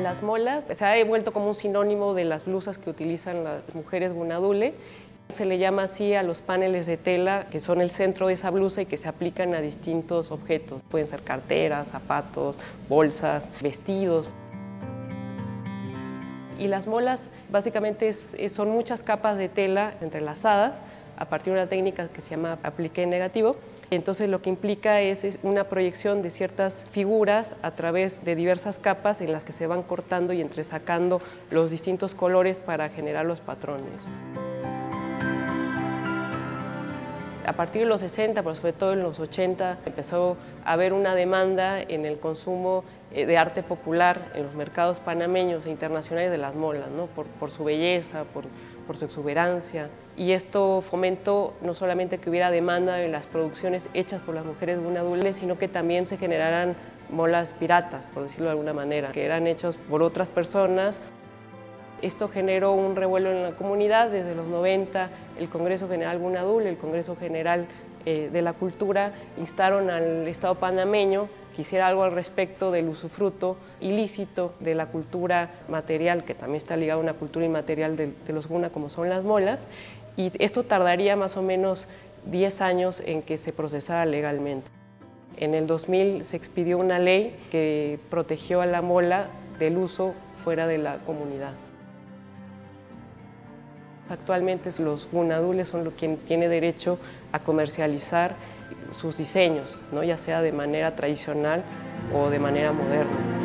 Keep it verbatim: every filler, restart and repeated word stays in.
Las molas se ha vuelto como un sinónimo de las blusas que utilizan las mujeres gunadule. Se le llama así a los paneles de tela que son el centro de esa blusa y que se aplican a distintos objetos. Pueden ser carteras, zapatos, bolsas, vestidos. Y las molas básicamente son muchas capas de tela entrelazadas a partir de una técnica que se llama aplique negativo. Entonces lo que implica es una proyección de ciertas figuras a través de diversas capas en las que se van cortando y entresacando los distintos colores para generar los patrones. A partir de los sesenta, pero sobre todo en los ochenta, empezó a haber una demanda en el consumo de arte popular en los mercados panameños e internacionales de las molas, ¿no? por, por su belleza, por, por su exuberancia. Y esto fomentó no solamente que hubiera demanda de las producciones hechas por las mujeres gunadules, sino que también se generaran molas piratas, por decirlo de alguna manera, que eran hechas por otras personas. Esto generó un revuelo en la comunidad. Desde los noventa, el Congreso General Gunadul, el Congreso General eh, de la Cultura, instaron al Estado panameño que hiciera algo al respecto del usufruto ilícito de la cultura material, que también está ligada a una cultura inmaterial de, de los guna, como son las molas, y esto tardaría más o menos diez años en que se procesara legalmente. En el dos mil se expidió una ley que protegió a la mola del uso fuera de la comunidad. Actualmente los gunadules son los quien tiene derecho a comercializar sus diseños, ¿no? Ya sea de manera tradicional o de manera moderna.